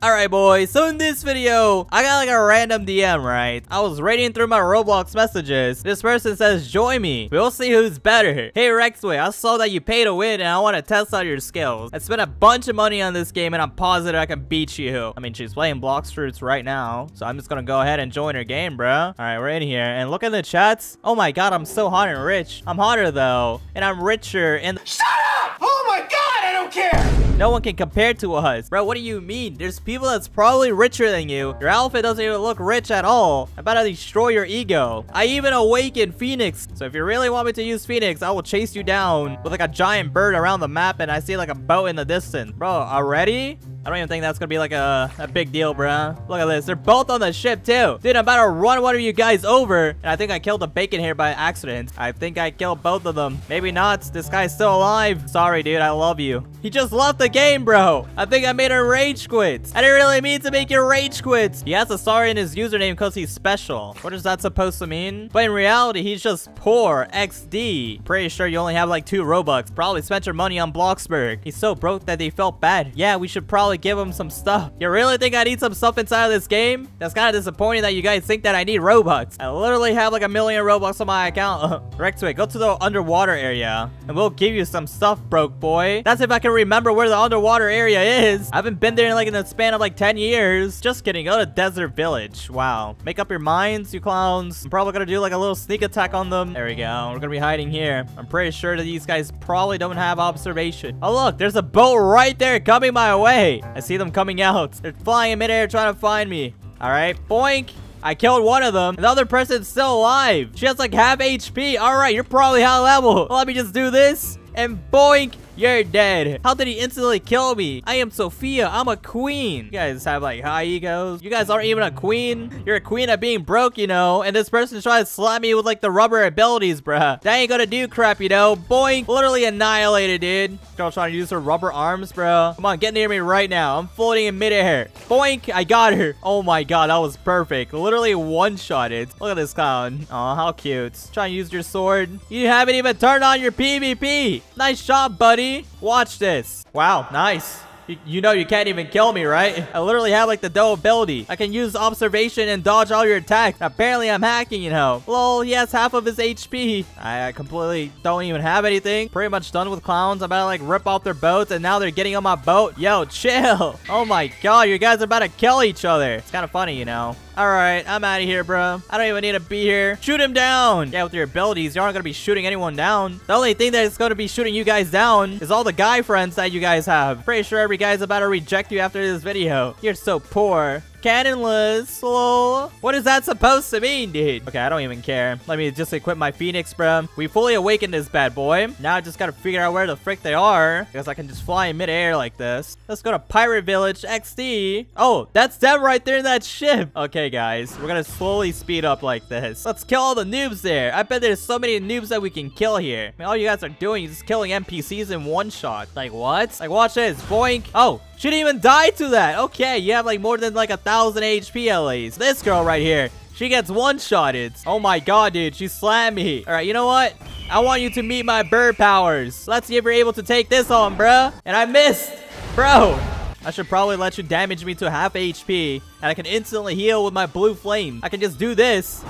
Alright boys, so in this video, I got like a random DM, right? I was reading through my Roblox messages. This person says, join me. We'll see who's better. Hey Rexway, I saw that you paid to win and I want to test out your skills. I spent a bunch of money on this game and I'm positive I can beat you. I mean, she's playing blox fruits right now, so I'm just gonna go ahead and join her game, bro. Alright, we're in here and look at the chats. Oh my god, I'm so hot and rich. I'm hotter though, and I'm richer and- Shut up! Oh my god, I don't care! No one can compare to us. Bro, what do you mean? There's people that's probably richer than you. Your outfit doesn't even look rich at all. I'm about to destroy your ego. I even awakened Phoenix. So if you really want me to use Phoenix, I will chase you down with like a giant bird around the map, and I see like a boat in the distance. Bro, already? I don't even think that's gonna be like a big deal, bro. Look at this. They're both on the ship too. Dude, I'm about to run one of you guys over, and I think I killed the bacon here by accident. I think I killed both of them. Maybe not. This guy's still alive. Sorry, dude. I love you. He just left the game, bro. I think I made her rage quit. I didn't really mean to make your rage quit. He has a star in his username because he's special. What is that supposed to mean? But in reality, he's just poor XD. Pretty sure you only have like 2 Robux. Probably spent your money on Bloxburg. He's so broke that they felt bad. Yeah, we should probably give him some stuff. You really think I need some stuff inside of this game? That's kind of disappointing that you guys think that I need Robux. I literally have like 1,000,000 Robux on my account. Rexway, go to the underwater area and we'll give you some stuff, broke boy. That's if I can remember where the underwater area is. I haven't been there in like in the span of like 10 years. Just kidding. Go to Desert Village. Wow. Make up your minds, you clowns. I'm probably gonna do like a little sneak attack on them. There we go. We're gonna be hiding here. I'm pretty sure that these guys probably don't have observation. Oh look, there's a boat right there coming my way. I see them coming out. They're flying in midair trying to find me. All right. Boink. I killed one of them. The other person's still alive. She has like half HP. All right. You're probably high level. Let me just do this. And boink. You're dead. How did he instantly kill me? I am Sophia. I'm a queen. You guys have like high egos. You guys aren't even a queen. You're a queen at being broke, you know. And this person's trying to slap me with like the rubber abilities, bruh. That ain't gonna do crap, you know. Boink. Literally annihilated, dude. Girl trying to use her rubber arms, bro. Come on, get near me right now. I'm floating in midair. Boink. I got her. Oh my god, that was perfect. Literally one-shotted. Look at this clown. Aw, how cute. Trying to use your sword. You haven't even turned on your PvP. Nice shot, buddy. Watch this. Wow, nice. You know you can't even kill me, right? I literally have like the doe ability. I can use observation and dodge all your attacks. Apparently I'm hacking, you know. Lol, he has half of his HP. I completely don't even have anything. Pretty much done with clowns. I'm about to like rip off their boats and now they're getting on my boat. Yo, chill. Oh my god, you guys are about to kill each other. It's kind of funny, you know. Alright, I'm out of here, bro. I don't even need to be here. Shoot him down. Yeah, with your abilities, you aren't going to be shooting anyone down. The only thing that's going to be shooting you guys down is all the guy friends that you guys have. Pretty sure every guy's about to reject you after this video. You're so poor. Cannonless, lol. What is that supposed to mean, dude? Okay, I don't even care. Let me just equip my Phoenix, bro. We fully awakened this bad boy. Now I just gotta figure out where the frick they are, because I can just fly in midair like this. Let's go to Pirate Village XD. Oh, that's them right there in that ship. Okay, guys, we're gonna slowly speed up like this. Let's kill all the noobs there. I bet there's so many noobs that we can kill here. I mean, all you guys are doing is just killing NPCs in one shot. Like what? Like watch this. Boink. Oh. She didn't even die to that. Okay, you have like more than like 1,000 HP at least. This girl right here, she gets one-shotted. Oh my god, dude, she slammed me. All right, you know what? I want you to meet my bird powers. Let's see if you're able to take this on, bruh. And I missed, bro. I should probably let you damage me to half HP, and I can instantly heal with my blue flame. I can just do this.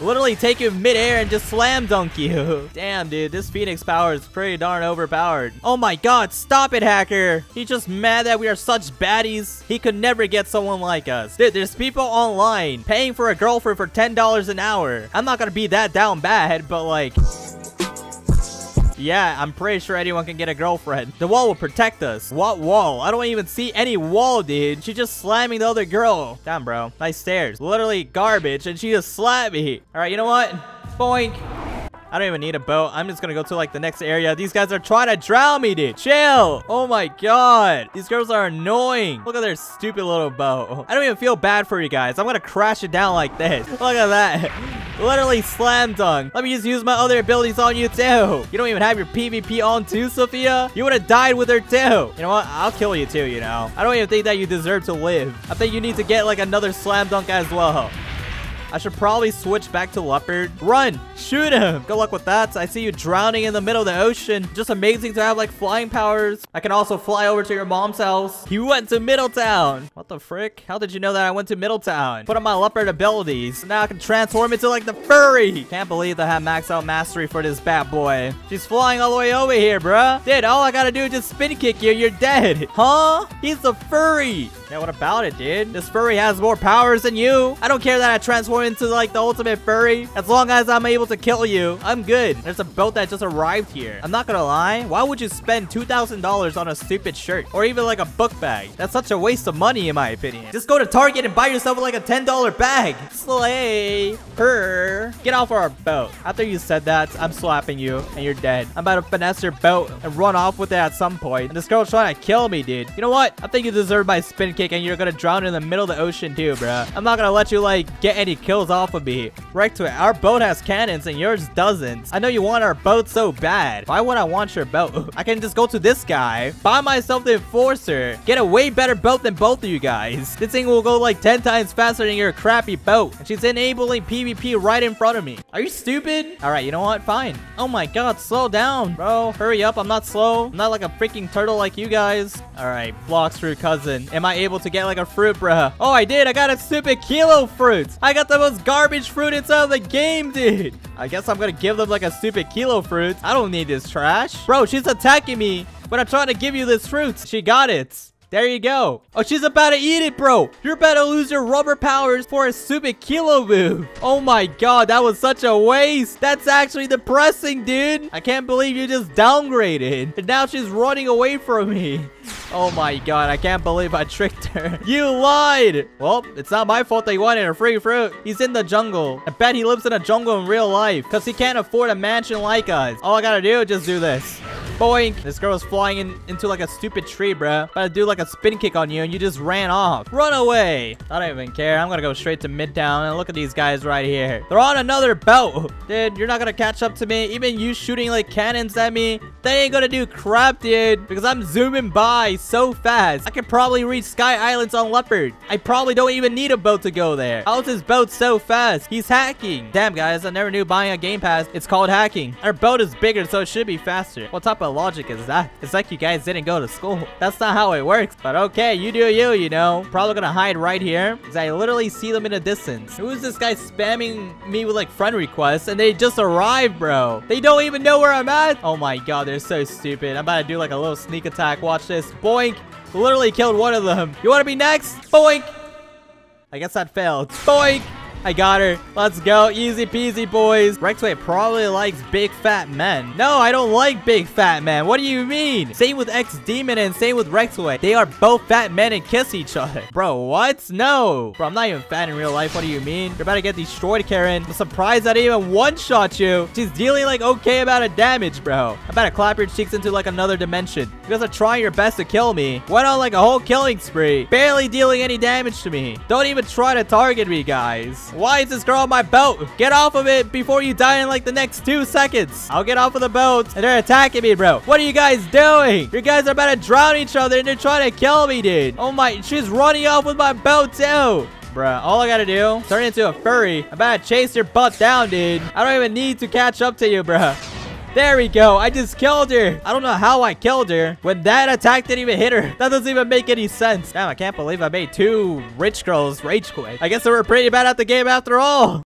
Literally take you midair and just slam dunk you. Damn, dude, this Phoenix power is pretty darn overpowered. Oh my god, stop it, hacker. He's just mad that we are such baddies. He could never get someone like us. Dude, there's people online paying for a girlfriend for $10 an hour. I'm not gonna be that down bad, but like... yeah, I'm pretty sure anyone can get a girlfriend. The wall will protect us. What wall? I don't even see any wall, dude. She's just slamming the other girl. Damn, bro. Nice stairs. Literally garbage, and she just slapped me. All right, you know what? Boink. I don't even need a boat. I'm just gonna go to like the next area. These guys are trying to drown me, dude. Chill. Oh my god. These girls are annoying. Look at their stupid little boat. I don't even feel bad for you guys. I'm gonna crash it down like this. Look at that. Literally slam dunk. Let me just use my other abilities on you too. You don't even have your PvP on too, Sophia. You would have died with her too. You know what? I'll kill you too, you know. I don't even think that you deserve to live. I think you need to get like another slam dunk as well. I should probably switch back to Leopard. Run! Shoot him! Good luck with that. I see you drowning in the middle of the ocean. Just amazing to have, like, flying powers. I can also fly over to your mom's house. You went to Middletown. What the frick? How did you know that I went to Middletown? Put on my Leopard abilities. Now I can transform into, like, the furry. Can't believe that I have max out mastery for this bad boy. She's flying all the way over here, bruh. Dude, all I gotta do is just spin kick you. You're dead. Huh? He's a furry. Yeah, what about it, dude? This furry has more powers than you. I don't care that I transform into, like, the ultimate furry. As long as I'm able to kill you, I'm good. There's a boat that just arrived here. I'm not gonna lie. Why would you spend $2,000 on a stupid shirt? Or even, like, a book bag? That's such a waste of money, in my opinion. Just go to Target and buy yourself, like, a $10 bag. Slay. Purr. Get off our boat. After you said that, I'm slapping you, and you're dead. I'm about to finesse your boat and run off with it at some point. And this girl's trying to kill me, dude. You know what? I think you deserve my spin kick, and you're gonna drown in the middle of the ocean too, bruh. I'm not gonna let you, like, get any kills off of me. Right to it. Our boat has cannons and yours doesn't. I know you want our boat so bad. Why would I want your boat? I can just go to this guy, buy myself the enforcer, get a way better boat than both of you guys. This thing will go like 10 times faster than your crappy boat. And she's enabling PvP right in front of me. Are you stupid? All right, you know what? Fine. Oh my god, slow down, bro. Hurry up. I'm not slow. I'm not like a freaking turtle like you guys. All right, Blox fruit cousin. Am I able to get like a fruit, bruh? Oh, I did. I got a stupid kilo fruit. I got the most garbage fruit inside of the game, dude. I guess I'm gonna give them like a stupid kilo fruit. I don't need this trash. Bro, she's attacking me when I'm trying to give you this fruit. She got it. There you go. Oh, she's about to eat it, bro. You're about to lose your rubber powers for a stupid kilo move. Oh my god, that was such a waste. That's actually depressing, dude. I can't believe you just downgraded. And now she's running away from me. Oh my god, I can't believe I tricked her. You lied! Well, it's not my fault that you wanted a free fruit. He's in the jungle. I bet he lives in a jungle in real life because he can't afford a mansion like us. All I gotta do is just do this. Boink! This girl is flying into like a stupid tree, bruh. But I do like a spin kick on you and you just ran off. Run away! I don't even care. I'm gonna go straight to Midtown and look at these guys right here. They're on another boat! Dude, you're not gonna catch up to me. Even you shooting like cannons at me, they ain't gonna do crap, dude. Because I'm zooming by so fast. I could probably reach Sky Islands on Leopard. I probably don't even need a boat to go there. How's his boat so fast? He's hacking. Damn, guys. I never knew buying a Game Pass, it's called hacking. Our boat is bigger, so it should be faster. What type of logic is that? It's like you guys didn't go to school. That's not how it works. But okay, you do you, you know. Probably gonna hide right here because I literally see them in the distance. Who is this guy spamming me with like friend requests and they just arrived, bro? They don't even know where I'm at. Oh my god, they're so stupid. I'm about to do like a little sneak attack. Watch this. Boink. Literally killed one of them. You want to be next? Boink. I guess that failed. Boink. I got her. Let's go. Easy peasy, boys. Rexway probably likes big fat men. No, I don't like big fat men. What do you mean? Same with X-Demon and same with Rexway. They are both fat men and kiss each other. Bro, what? No. Bro, I'm not even fat in real life. What do you mean? You're about to get destroyed, Karen. I'm surprised I didn't even one-shot you. She's dealing like okay amount of damage, bro. I'm about to clap your cheeks into like another dimension. You guys are trying your best to kill me. Went on like a whole killing spree. Barely dealing any damage to me. Don't even try to target me, guys. Why is this girl on my boat? Get off of it before you die in like the next 2 seconds. I'll get off of the boat and they're attacking me, bro. What are you guys doing? You guys are about to drown each other and they're trying to kill me, dude. Oh my, she's running off with my boat too. Bruh, all I gotta do, turn into a furry. I'm about to chase your butt down, dude. I don't even need to catch up to you, bruh. There we go. I just killed her. I don't know how I killed her when that attack didn't even hit her. That doesn't even make any sense. Damn, I can't believe I made two rich girls rage quit. I guess they were pretty bad at the game after all.